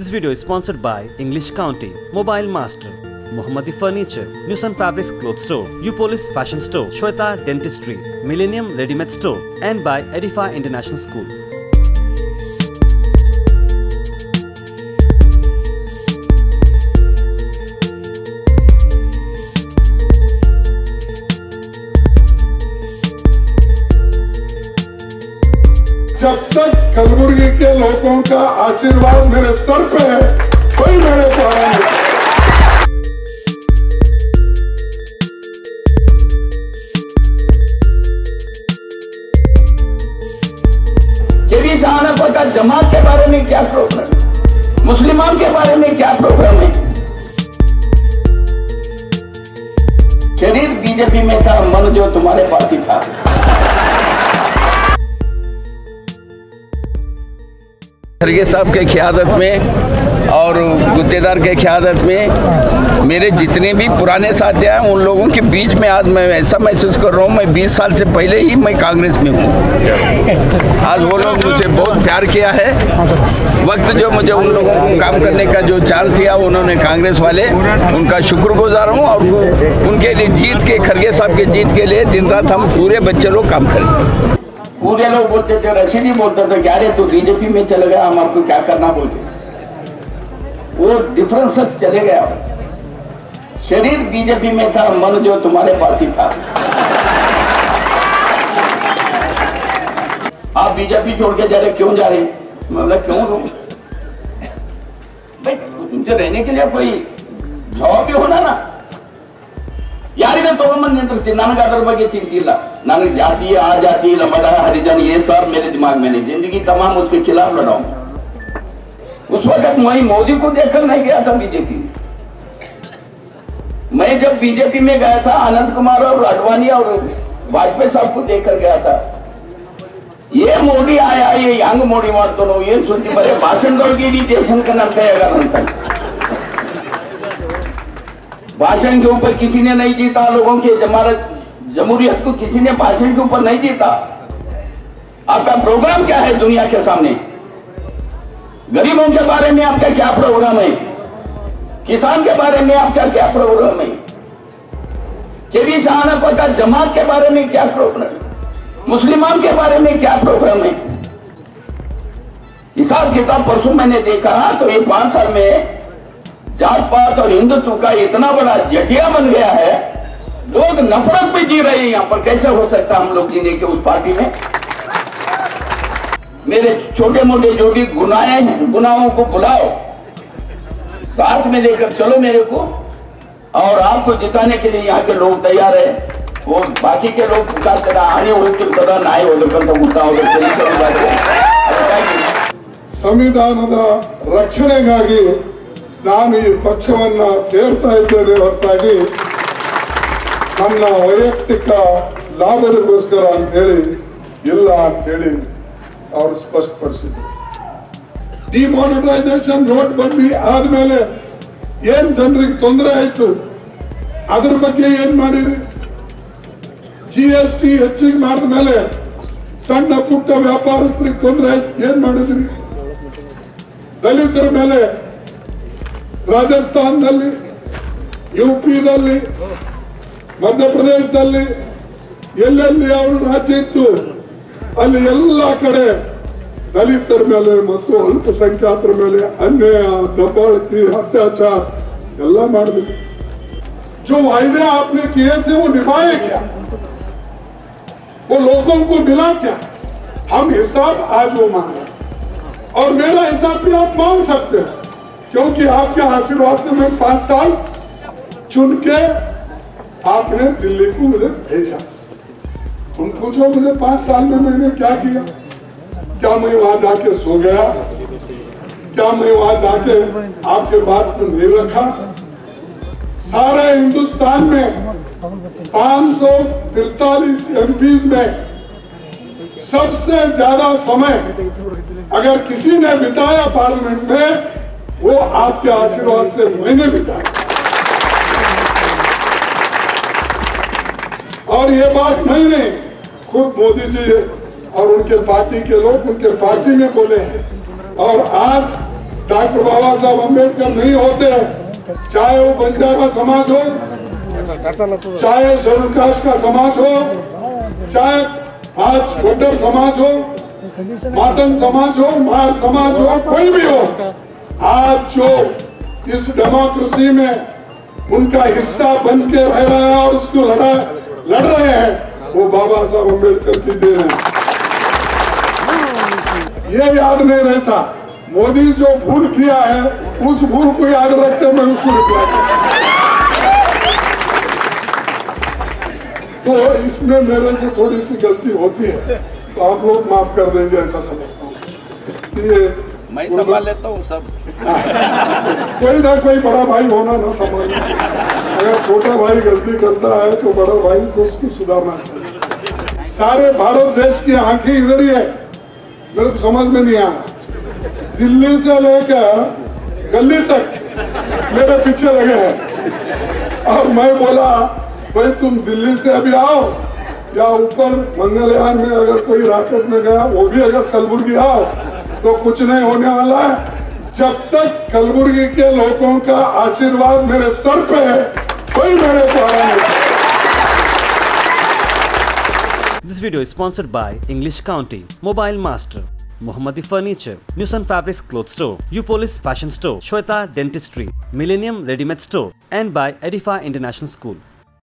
This video is sponsored by English County, Mobile Master, Muhammad Furniture, Newson Fabrics Cloth Store, Upolis Fashion Store, Shweta Dentistry, Millennium Readymade Store and by Edify International School. जब तक कलबुर्गी के लोगों का आशीर्वाद मेरे sir पे है, कोई मेरे पास नहीं। केडी साहब का जमात के बारे में क्या प्रोग्राम है, मुसलमान के बारे में क्या प्रोग्राम है? शरीफ बीजेपी में था, मन जो तुम्हारे पास ही था। खरगे साहब के क़यादत में और गुत्तेदार के क़यादत में मेरे जितने भी पुराने साथी हैं उन लोगों के बीच में आज मैं ऐसा महसूस कर रहा हूँ, मैं 20 साल से पहले ही मैं कांग्रेस में हूँ। आज वो लोग मुझे बहुत प्यार किया है। वक्त जो मुझे उन लोगों को काम करने का जो चांस दिया उन्होंने, कांग्रेस वाले, उनका शुक्रगुजार हूँ और उनके लिए जीत के, खरगे साहब के जीत के लिए दिन रात हम पूरे बच्चे लोग काम करें। पूरे लोग बोलते थे, रशीद ही बोलते थे, क्या रे तू बीजेपी में चले गया, हम आपको क्या करना बोलते। वो डिफरेंसेस चले गया। शरीर बीजेपी में था, मन जो तुम्हारे पास ही था। आप बीजेपी छोड़ के जा रहे, क्यों जा रहे? मतलब क्यों रो भाई, तुमसे रहने के लिए कोई जवाब भी होना ना। यार तो मन इंटरेस्ट नान अदर बे चिंती नान जाती आ जाती लंबा हरिजन ये सब मेरे दिमाग में नहीं। जिंदगी तमाम उसके खिलाफ लड़ाऊं। उस वक्त मैं मोदी को देखकर नहीं गया था बीजेपी। मैं जब बीजेपी में गया था आनंद कुमार और आडवाणी और वाजपेयी साहब को देखकर गया था। ये मोदी आया, ये यांग मोदी मार दोनों ये सोची बड़े भाषण दौड़गी देशन का नाम कहेगा। भाषण के ऊपर किसी ने नहीं जीता लोगों के, जमहूरियत को किसी ने भाषण के ऊपर नहीं जीता। आपका प्रोग्राम क्या है दुनिया के सामने? गरीबों के बारे में आपका क्या प्रोग्राम है? किसान के बारे में आपका क्या प्रोग्राम है? केवी सहाना का जमात के बारे में क्या प्रोग्राम, मुसलमान के बारे में क्या प्रोग्राम है? हिसाब किताब परसों मैंने देखा तो ये 5 साल में जात पात और हिंदुत्व का इतना बड़ा जटिया बन गया है, लोग नफरत पे जी रहे हैं। यहाँ पर कैसे हो सकता हम लोग जीने के उस पार्टी में? मेरे छोटे मोटे जो भी गुनाहों को बुलाओ, साथ में लेकर चलो मेरे को, और आपको जिताने के लिए यहाँ के लोग तैयार है। वो बाकी के लोग पुकारते आने होता ना होता। संविधानद रक्षणेगागी ನಾನು ಈ ಪಕ್ಷವನ್ನು ಸೇರ್ತಾ ಇದ್ದೇನೆ ಹೊರತಾಗಿ ನನ್ನ ವೈಯಕ್ತಿಕ ಲಾಭದಗೋಸ್ಕರ ಅಂತ ಹೇಳಿ ಇಲ್ಲ ಅಂತ ಹೇಳಿ ಅವರು ಸ್ಪಷ್ಟಪಡಿಸಿದರು। ಡಿಮಾನಿಟೈಸೇಷನ್ ನೋಟ್ಬಂದಿ ಆದಮೇಲೆ ಏನು ಜನರಿಗೆ ತೊಂದರೆ ಆಯಿತು, ಅದರ ಬಗ್ಗೆ ಏನು ಮಾಡಿರಿ? GST ಹೆಚ್ಚಿಗೆ ಮಾಡಿದ ಮೇಲೆ ಸಣ್ಣ ಪುಟ್ಟ ವ್ಯಾಪಾರಸ್ಥರಿಗೆ ತೊಂದರೆ ಆಯ್ತು, ಏನು ಮಾಡಿದ್ರಿ? ದಲಿತರ ಮೇಲೆ ರಾಜಸ್ಥಾನದಲ್ಲಿ, ಯುಪಿದಲ್ಲಿ, ಮಧ್ಯಪ್ರದೇಶದಲ್ಲಿ ಎಲ್ಲೆಲ್ಲಿ ಅವರ ರಾಜ್ಯ ಇತ್ತು ಅಲ್ಲಿ ಎಲ್ಲ ಕಡೆ ದಲಿತರ ಮೇಲೆ ಮತ್ತು ಅಲ್ಪಸಂಖ್ಯಾತರ ಮೇಲೆ ಅನ್ಯಾಯ, ದಬ್ಬಾಳಿಕೆ, ಅತ್ಯಾಚಾರ ಎಲ್ಲ ಮಾಡಿದ್ರು। जो वायदे आपने किए थे वो निभाए क्या? वो लोगों को मिला क्या? हम हिसाब आज वो मांगे और मेरा हिसाब भी आप मांग सकते हैं, क्योंकि आपके आशीर्वाद से मैं 5 साल चुन के आपने दिल्ली को मुझे भेजा। तुम पूछो मुझे 5 साल में मैंने क्या किया? क्या मैं वहां जाके सो गया? क्या मैं वहां जाके आपके बात को नहीं रखा? सारे हिंदुस्तान में 543 MPs में सबसे ज्यादा समय अगर किसी ने बिताया पार्लियामेंट में, वो आपके आशीर्वाद से मैंने बिताया। और ये बात मैंने खुद मोदी जी और उनके पार्टी के लोग उनके पार्टी में बोले हैं। और आज डॉक्टर बाबा साहब अम्बेडकर नहीं होते, चाहे वो बंजारा समाज हो, चाहे शेड्यूल कास्ट का समाज हो, चाहे आज वोटर समाज हो, मातन समाज हो, मार समाज हो, कोई भी हो, आज जो इस डेमोक्रेसी में उनका हिस्सा बन के रह रहा है और उसको लड़ रहे हैं, वो बाबा साहब अम्बेडकर की देन है। ये याद नहीं रहता, मोदी जो भूल किया है उस भूल को याद रखते मैं उसको तो इसमें मेरे से थोड़ी सी गलती होती है तो आप लोग माफ कर देंगे ऐसा समझता हूँ। ये मैं संभाल लेता हूँ सब। कोई ना कोई बड़ा भाई होना ना संभाल, अगर छोटा भाई गलती करता है तो बड़ा भाई को उसको सुधारना चाहिए। सारे भारत देश की आंखें इधर ही है, मेरे को समझ में नहीं आया। दिल्ली से लेकर गली तक मेरे पीछे लगे हैं। और मैं बोला भाई तुम दिल्ली से अभी आओ या ऊपर मंगलयान में अगर कोई राकेट में गया वो भी अगर कलबुर्गी आओ तो कुछ नहीं होने वाला है। जब तक कलबुर्गी के लोगों का आशीर्वाद मेरे सर पे है कोई मेरे पास नहीं। This video is sponsored by English County, mobile master, Mohammad furniture, Newson fabrics cloth store, यूपोलिस fashion store, Shweta dentistry, millennium readymade store and by Edify International school.